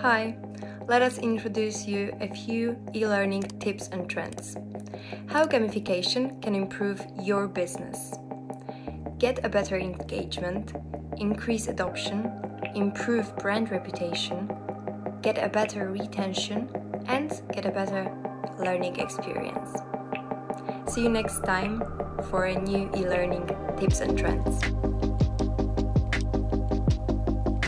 Hi, let us introduce you a few e-learning tips and trends. How gamification can improve your business. Get a better engagement, increase adoption, improve brand reputation, get a better retention, and get a better learning experience. See you next time for a new e-learning tips and trends.